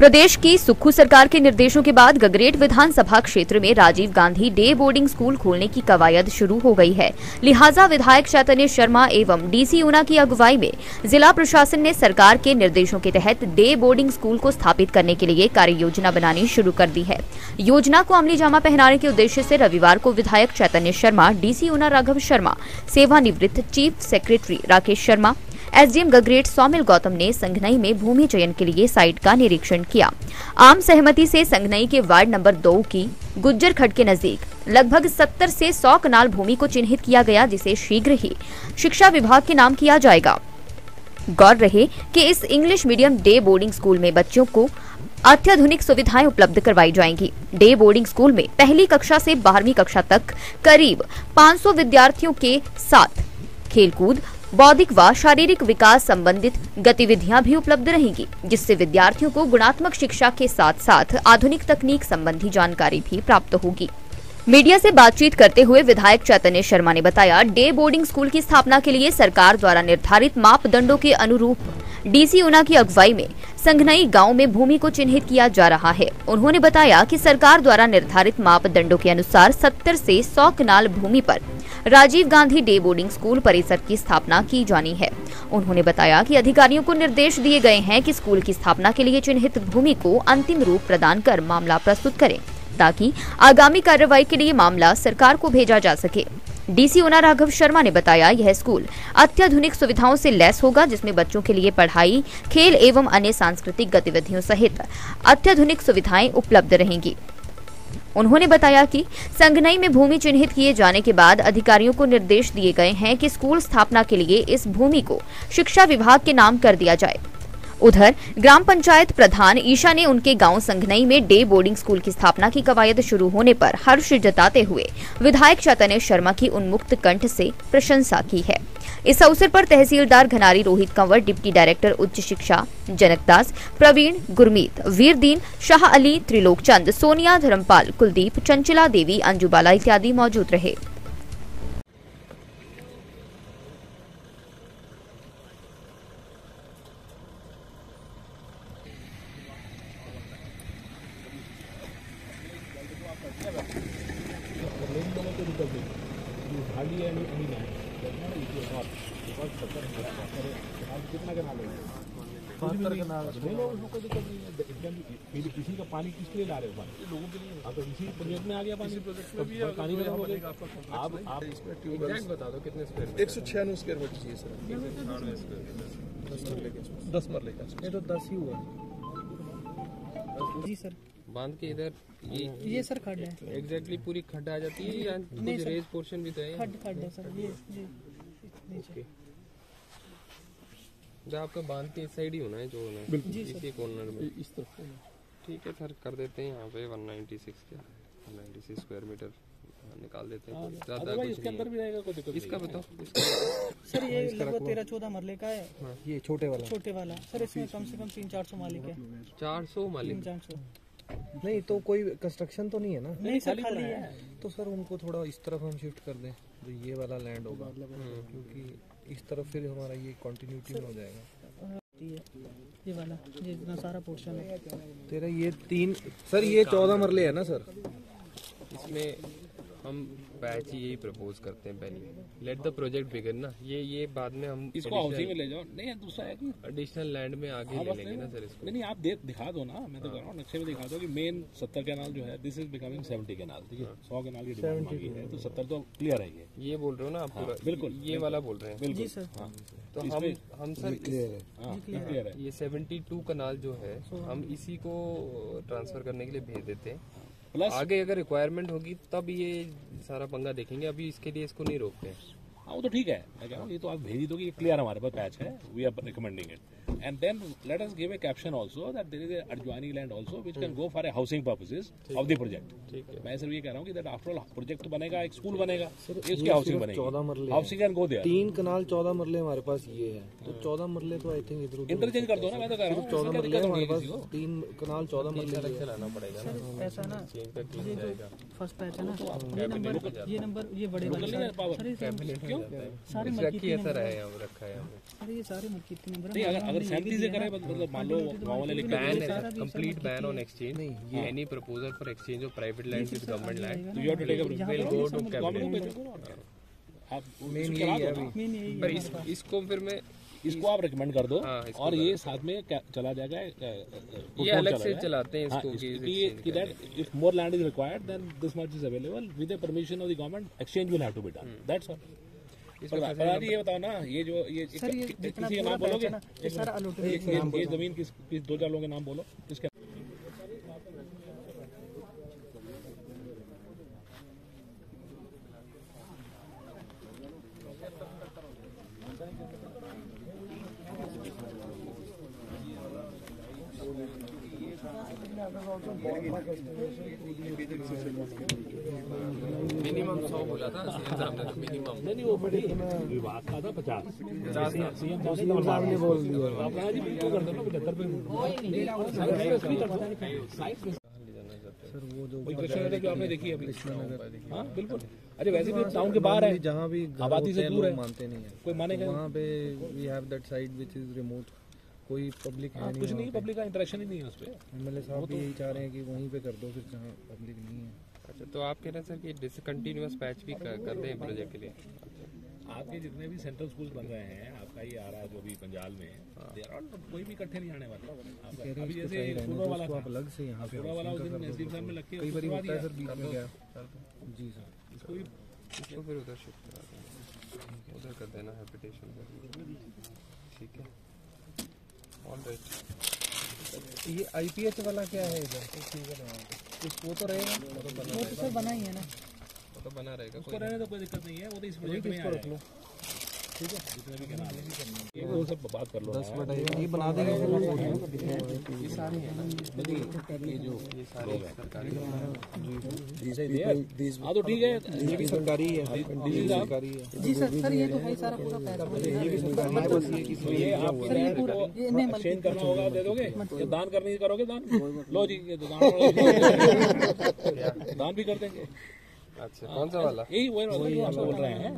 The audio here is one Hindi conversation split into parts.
प्रदेश की सुक्खू सरकार के निर्देशों के बाद गगरेट विधानसभा क्षेत्र में Rajiv Gandhi day boarding school खोलने की कवायद शुरू हो गई है। लिहाजा विधायक चैतन्य शर्मा एवं डीसी ऊना की अगुवाई में जिला प्रशासन ने सरकार के निर्देशों के तहत डे बोर्डिंग स्कूल को स्थापित करने के लिए कार्य योजना बनानी शुरू कर दी है। योजना को अमली जामा पहनाने के उद्देश्य से रविवार को विधायक चैतन्य शर्मा, डीसी ऊना राघव शर्मा, सेवानिवृत्त chief secretary Rakesh Sharma, SDM Gagret Saumil Gautam ने संघनई में भूमि चयन के लिए साइट का निरीक्षण किया। आम सहमति से संघनई के वार्ड नंबर 2 की गुज्जर खड के नजदीक लगभग 70 से 100 कनाल भूमि को चिन्हित किया गया, जिसे शीघ्र ही शिक्षा विभाग के नाम किया जाएगा। गौर रहे कि इस English medium day boarding school में बच्चों को अत्याधुनिक सुविधाएं उपलब्ध करवाई जाएंगी। डे बोर्डिंग स्कूल में पहली कक्षा से 12वीं कक्षा तक करीब 500 विद्यार्थियों के साथ खेलकूद, बौद्धिक व शारीरिक विकास संबंधित गतिविधियां भी उपलब्ध रहेंगी, जिससे विद्यार्थियों को गुणात्मक शिक्षा के साथ साथ आधुनिक तकनीक संबंधी जानकारी भी प्राप्त होगी। मीडिया से बातचीत करते हुए विधायक चैतन्य शर्मा ने बताया, डे बोर्डिंग स्कूल की स्थापना के लिए सरकार द्वारा निर्धारित मापदंडों के अनुरूप डीसी ऊना की अगुवाई में संघनई गांव में भूमि को चिन्हित किया जा रहा है। उन्होंने बताया कि सरकार द्वारा निर्धारित मापदंडों के अनुसार 70 से 100 कनाल भूमि पर Rajiv Gandhi day boarding school परिसर की स्थापना की जानी है। उन्होंने बताया कि अधिकारियों को निर्देश दिए गए हैं कि स्कूल की स्थापना के लिए चिन्हित भूमि को अंतिम रूप प्रदान कर मामला प्रस्तुत करें, ताकि आगामी कार्रवाई के लिए मामला सरकार को भेजा जा सके। डीसी ऊना राघव शर्मा ने बताया, यह स्कूल अत्याधुनिक सुविधाओं से लैस होगा, जिसमें बच्चों के लिए पढ़ाई, खेल एवं अन्य सांस्कृतिक गतिविधियों सहित अत्याधुनिक सुविधाएं उपलब्ध रहेंगी। उन्होंने बताया कि संघनई में भूमि चिन्हित किए जाने के बाद अधिकारियों को निर्देश दिए गए हैं कि स्कूल स्थापना के लिए इस भूमि को शिक्षा विभाग के नाम कर दिया जाए। उधर ग्राम पंचायत प्रधान ईशा ने उनके गांव संघनई में डे बोर्डिंग स्कूल की स्थापना की कवायद शुरू होने पर हर्ष जताते हुए विधायक चैतन्य शर्मा की उन्मुक्त कंठ से प्रशंसा की है। इस अवसर पर तहसीलदार घनारी रोहित कंवर, डिप्टी डायरेक्टर उच्च शिक्षा जनकदास, प्रवीण, गुरमीत, वीरदीन, शाह अली, त्रिलोकचंद्र, सोनिया, धर्मपाल, कुलदीप, चंचला, देवी, अंजू बाला इत्यादि मौजूद रहे। किसी का पानी किसके लिए ला रहे हो? लोगों के लिए। आप इसी प्रोजेक्ट में आ गया पानी, प्रोजेक्ट में भी पानी बनेगा। आप इसमें ट्यूबवेल बता दो कितने स्क्वायर? 196 स्क्वायर फीट चाहिए सर। 10 मरले का ये तो 10 ही हुआ जी सर। बांध के इधर ये सर खड्डा है। एग्जैक्टली पूरी खड्डा आ जाती है या कुछ रेज पोर्शन भी तो है? खड्डा सर ये नीचे जब आपका बांध के इस साइड ही होना है जो होना है इसी कॉर्नर में इस तरफ। ठीक है सर, कर देते हैं यहाँ पे 196 क्या 196 स्क्वायर मीटर निकाल देते हैं। ज़्यादा कुछ इसके अंदर भी रहेगा कोई दिक्कत? इसका बताओ सर, ये लगभग 13-14 मरले का है ये छोटे वाला सर। इसमें कम से कम 300-400 मालिक है। 400 मालिक? 300 नहीं तो कोई कंस्ट्रक्शन तो नहीं है ना? नहीं सर खाली है। तो सर उनको थोड़ा इस तरफ हम शिफ्ट कर दें तो ये वाला लैंड होगा, क्योंकि इस तरफ फिर हमारा ये कंटिन्यूटी में हो जाएगा। ये वाला ये इतना सारा पोर्शन है तेरा ये 3 सर ये 14 मरले है ना सर? इसमें हम पैच ही यही प्रपोज करते हैं पहले, लेट द प्रोजेक्ट बिगिन ना। ये बाद में हम इसको हाउसिंग में ले जाओ। नहीं दूसरा है एडिशनल लैंड में आगे ले लेंगे ना सर इसको। नहीं आप दिखा दो ना, मैं तो कह रहा हूँ नक्शे में दिखा दो कि मेन 70 कैनाल जो है दिस इज बिकमिंग 70 कैनाल। ठीक है 100 कैनाल की डिमांड है तो 70 तो क्लियर है। ये बोल रहे हो ना आप? पूरा बिल्कुल ये वाला बोल रहे हैं बिल्कुल सर। तो हम सर क्लियर है ये 72 कैनाल जो है हम इसी को ट्रांसफर करने के लिए भेज देते हैं। आगे अगर रिक्वायरमेंट होगी तब ये सारा पंगा देखेंगे, अभी इसके लिए इसको नहीं रोकते हैं। हाँ वो तो ठीक है, मैं कह रहा हूँ ये तो आप भेज दो कि क्लियर हमारे पास पैच है, we are recommending it and then let us give a caption also that there is a adjoining land also which can go for a housing purposes of the project. ठीक है मैं सिर्फ ये कह रहा हूँ कि दैट आफ्टर ऑल प्रोजेक्ट तो बनेगा, एक स्कूल बनेगा, इसकी हाउसिंग बनेगी। 14 मरले हाउसिंग कैन गो देयर। 3 कनाल 14 मरले हमारे पास ये है तो 14 मरले तो आई थिंक इधर इंटरचेंज कर दो ना। मैं तो कह रहा हूँ 14 मरले हमारे पास 3 कनाल 14 मरले अलग से लाना पड़ेगा ना ऐसा ना। फर्स्ट पैच है ना ये नंबर, ये बड़े वाला सर सारे मटकी इसको फिर मैं इसको आप रिकमेंड कर दो और ये साथ में चला जाएगा, ये अलग से चलाते हैं इसको कि that if more land is required then this much is available with the permission of the government, exchange will have to be done, that's all. ये बताओ ना, ये जो ये किसी नाम बोलोगे ये जमीन किस दो चार लोगों के नाम बोलो किसके। मिनिमम 100 बोला था मिनिमम, नहीं वो बड़ी विवाद था 50 सीएम साहब ने बोल दिया। आप आज बिल्कुल कर दो 75 सर वो जो है जो आपने देखी है अभी हां बिल्कुल। अरे वैसे भी टाउन के बाहर है जहां भी आबादी से दूर है, मानते नहीं है कोई, मानेगा वहां पे we have that side which is remote, कोई पब्लिक है नहीं, कुछ नहीं, पब्लिक का इंटरेक्शन ही नहीं है उस पे। एमएलए साहब भी यही चाह रहे हैं कि वहीं पे कर दो फिर जहाँ पब्लिक नहीं है। अच्छा तो आप कह रहे हैं सर कि डिसकंटिन्यूअस पैच भी कर दें प्रोजेक्ट के लिए। आपके जितने भी सेंट्रल स्कूल्स बन रहे हैं, आपका ये आ रहा है जो भी पंजाल में कोई भी इकट्ठे नहीं आने वाला, अभी जैसे अलग से यहाँ पे कई बार होता है सर बीच में गया जी सर, इसको फिर उधर शिफ्ट करा देना, उधर कर देना हैबिटेशन, ठीक है। ये आईपीएच वाला क्या है इधर, वो तो रहेगा, वो तो सर बना ही है ना, वो तो बना रहेगा, उसको रहने तो कोई दिक्कत नहीं है, वो तो इस प्रोजेक्ट में रख लो ठीक है, जितने भी करना है ये वो सब बात कर लो। 10 ये बना देंगे, ये सारे है ना, ये जो ये सारे सरकारी है जी, हां तो ठीक है ये भी सरकारी है, ये सरकारी है जी सर। सर ये तो भाई सारा पूरा पैसा ये भी सरकारी है, बस ये किसी ये आप चेंज करना होगा दे दोगे, ये दान करनी करोगे दान, लो जी ये दान भी कर देंगे। अच्छा कौन सा वाला, यही वही हम बोल रहे हैं,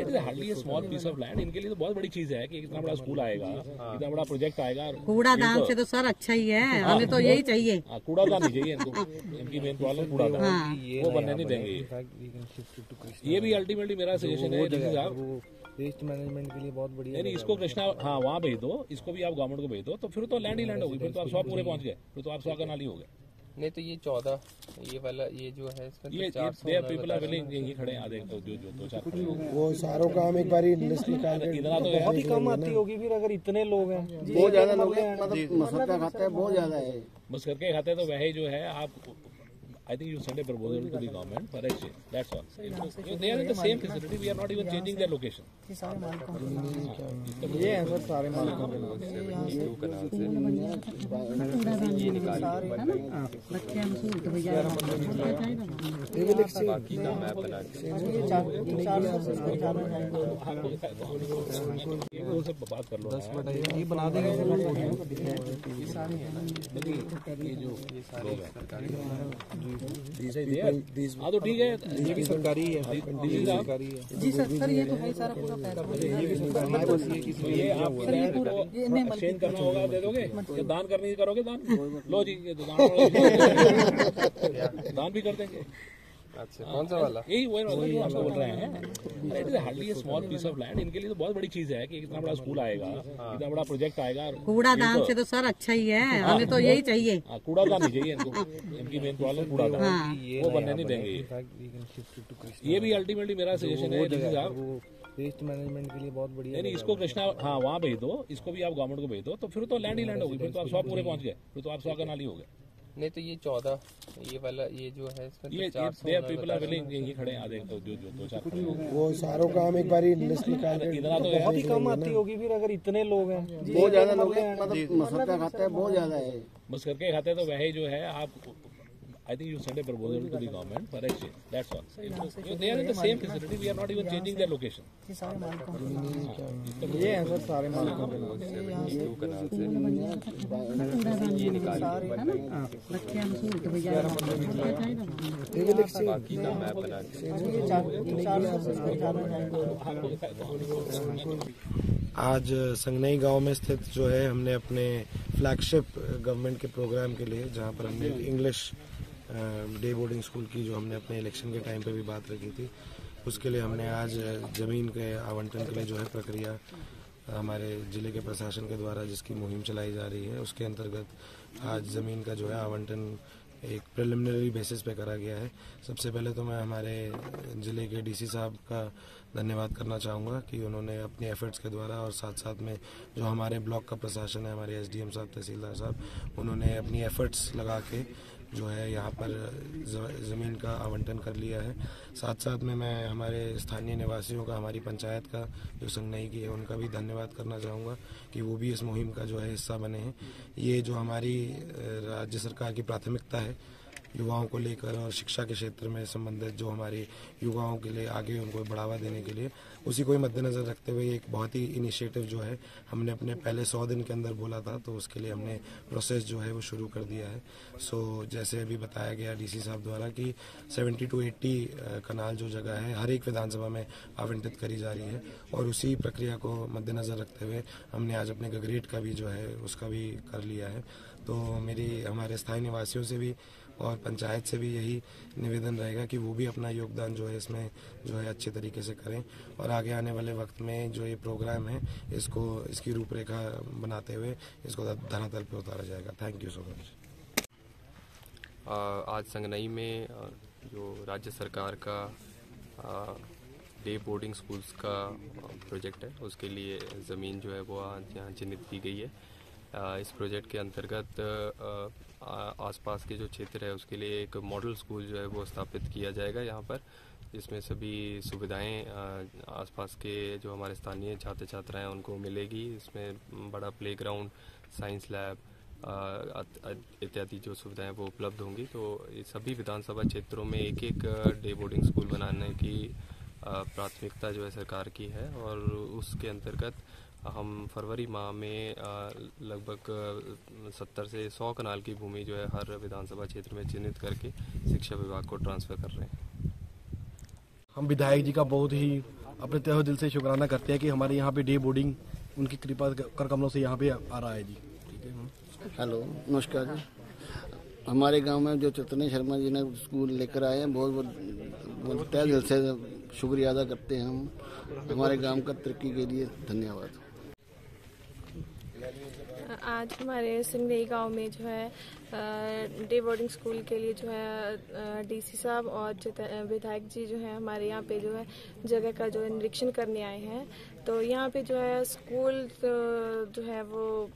it is hardly a small piece of land, इनके लिए तो बहुत बड़ी चीज है कि इतना बड़ा स्कूल आएगा, इतना बड़ा प्रोजेक्ट आएगा। कूड़ादान से तो सर अच्छा ही है, हमें तो यही चाहिए, कूड़ादान नहीं चाहिए इनको, इनकी मेन प्रॉब्लम कूड़ादान, वो बनने नहीं देंगे। ये भी अल्टीमेटली मेरा सजेशन है वेस्ट मैनेजमेंट के लिए बहुत बढ़िया, यानी इसको कृष्णा हाँ वहाँ भेज दो, इसको भी आप गवर्नमेंट को भेज दो, तो फिर तो लैंड ही लैंड होगी, फिर तो आप 100 पूरे पहुँच गए, फिर तो आप 100 कनाली हो गए। नहीं तो ये 14 ये वाला ये जो है इसका ये पीपल आर विलिंग, ये खड़े आ देखो जो जो दो चार वो सारों का हम एक बारी लिस्ट निकाल के, इतना तो बहुत ही कम आती होगी फिर अगर इतने लोग हैं, बहुत ज्यादा लोग हैं, मतलब मसरका खाता है बहुत ज्यादा है, बस करके खाता है, तो वही जो है आप I think you send a proposal to the government for exchange. That's all. They are in the same facility. We are not even changing their location. ये सारे मालिकों ये हैं सर, सारे मालिकों के नाम से ये निकाले बच्चे हमसे भैया लेवल एक्सचेंज बाकी का मैप बना के ये 4 ये सब बात कर लो 10 ये बना देंगे, ये सारे हैं ये जो ये सारे सरकारी हाँ तो ठीक है ये भी सरकारी है जी सर। सर ये तो भाई सारा पूरा एक्सचेंज करना होगा दे दोगे, दान करनी करोगे दान, लो जी ये दान भी कर देंगे। अच्छा कौन सा वाला, यही वही हम बोल रहे हैं, it is hardly a small piece of land, इनके लिए तो बहुत बड़ी चीज है कि इतना बड़ा स्कूल आएगा, इतना बड़ा प्रोजेक्ट आएगा, कूड़ादान से तो सर अच्छा ही है, हमें तो यही चाहिए, कूड़ादान नहीं चाहिए इनको, इनकी मेन प्रॉब्लम कूड़ादान, वो बनने नहीं देंगे। ये भी अल्टीमेटली मेरा सजेशन है वेस्ट मैनेजमेंट के लिए बहुत बढ़िया, यानी इसको कृष्णा हाँ वहाँ भेज दो, इसको भी आप गवर्नमेंट को भेज दो, तो फिर तो लैंड ही लैंड होगी, फिर तो आप 100 पूरे पहुँच गए, फिर तो आप 100 का नाली हो गए। नहीं तो ये 14 ये वाला ये जो है इसका ये पीपल आर विलिंग, ये खड़े आ देखो जो जो दो चार वो सारों का हम एक बारी लिस्ट निकाल के, इतना तो बहुत ही कम आती होगी फिर अगर इतने लोग हैं, बहुत ज्यादा लोग हैं, मतलब मसरका खाता है बहुत ज्यादा है, बस करके खाता है, तो वही जो है आप I think you send a proposal to the government for exchange. That's all. If they are in the same facility, we are not even changing their location. ये सारे माल को ये है सर सारे माल को ये निकाल है ना बच्चे हम सुनते हैं यार ये देख सी बाकी का मैप बना ये 4 आज संगनई गांव में स्थित जो है हमने अपने फ्लैगशिप गवर्नमेंट के प्रोग्राम के लिए जहां पर हमने इंग्लिश डे बोर्डिंग स्कूल की जो हमने अपने इलेक्शन के टाइम पे भी बात रखी थी उसके लिए हमने आज ज़मीन के आवंटन के लिए जो है प्रक्रिया हमारे ज़िले के प्रशासन के द्वारा जिसकी मुहिम चलाई जा रही है उसके अंतर्गत आज ज़मीन का जो है आवंटन एक प्रिलिमिनरी बेसिस पे करा गया है। सबसे पहले तो मैं हमारे ज़िले के डीसी साहब का धन्यवाद करना चाहूँगा कि उन्होंने अपने एफर्ट्स के द्वारा और साथ साथ में जो हमारे ब्लॉक का प्रशासन है हमारे एसडीएम साहब तहसीलदार साहब उन्होंने अपनी एफर्ट्स लगा के जो है यहाँ पर ज़मीन का आवंटन कर लिया है। साथ साथ में मैं हमारे स्थानीय निवासियों का हमारी पंचायत का जो संगनाई की है उनका भी धन्यवाद करना चाहूँगा कि वो भी इस मुहिम का जो है हिस्सा बने हैं। ये जो हमारी राज्य सरकार की प्राथमिकता है युवाओं को लेकर और शिक्षा के क्षेत्र में संबंधित जो हमारे युवाओं के लिए आगे उनको बढ़ावा देने के लिए उसी को ही मद्देनज़र रखते हुए एक बहुत ही इनिशिएटिव जो है हमने अपने पहले 100 दिन के अंदर बोला था तो उसके लिए हमने प्रोसेस जो है वो शुरू कर दिया है। सो जैसे अभी बताया गया डीसी साहब द्वारा कि 70 to 80 कनाल जो जगह है हर एक विधानसभा में आवंटित करी जा रही है और उसी प्रक्रिया को मद्देनज़र रखते हुए हमने आज अपने गगरेट का भी जो है उसका भी कर लिया है। तो मेरी हमारे स्थानीय निवासियों से भी और पंचायत से भी यही निवेदन रहेगा कि वो भी अपना योगदान जो है इसमें जो है अच्छे तरीके से करें और आगे आने वाले वक्त में जो ये प्रोग्राम है इसको इसकी रूपरेखा बनाते हुए इसको धरातल पर उतारा जाएगा। Thank you so much. आज संगनई में जो राज्य सरकार का डे बोर्डिंग स्कूल्स का प्रोजेक्ट है उसके लिए ज़मीन जो है वो आज यहाँ चिन्हित की गई है। इस प्रोजेक्ट के अंतर्गत आसपास के जो क्षेत्र है उसके लिए एक मॉडल स्कूल जो है वो स्थापित किया जाएगा यहाँ पर, जिसमें सभी सुविधाएं आसपास के जो हमारे स्थानीय छात्र छात्राएं उनको मिलेगी। इसमें बड़ा प्लेग्राउंड, साइंस लैब इत्यादि जो सुविधाएं वो उपलब्ध होंगी। तो सभी विधानसभा क्षेत्रों में एक एक डे बोर्डिंग स्कूल बनाने की प्राथमिकता जो है सरकार की है और उसके अंतर्गत हम फरवरी माह में लगभग 70 से 100 कनाल की भूमि जो है हर विधानसभा क्षेत्र में चिन्हित करके शिक्षा विभाग को ट्रांसफ़र कर रहे हैं। हम विधायक जी का बहुत ही अपने तहे दिल से शुक्राना करते हैं कि हमारे यहाँ पे डे बोर्डिंग उनकी कृपा कर कमलों से यहाँ पे आ रहा है जी। ठीक है, हेलो नमस्कार जी। हमारे गांव में जो चैतन्य शर्मा जी ने स्कूल लेकर आए हैं बहुत तहे दिल से शुक्रिया अदा करते हैं हम। हमारे गाँव का तरक्की के लिए धन्यवाद। आज हमारे सिंगनई गांव में जो है डे बोर्डिंग स्कूल के लिए जो है डीसी साहब और विधायक जी जो है हमारे यहाँ पे जो है जगह का जो निरीक्षण करने आए हैं। तो यहाँ पे जो है स्कूल जो है वो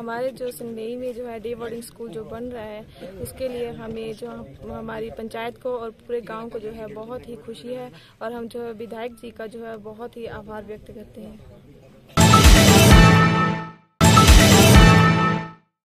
हमारे जो सिंगनई में जो है डे बोर्डिंग स्कूल जो बन रहा है उसके लिए हमें जो हमारी पंचायत को और पूरे गांव को जो है बहुत ही खुशी है और हम जो है विधायक जी का जो है बहुत ही आभार व्यक्त करते हैं।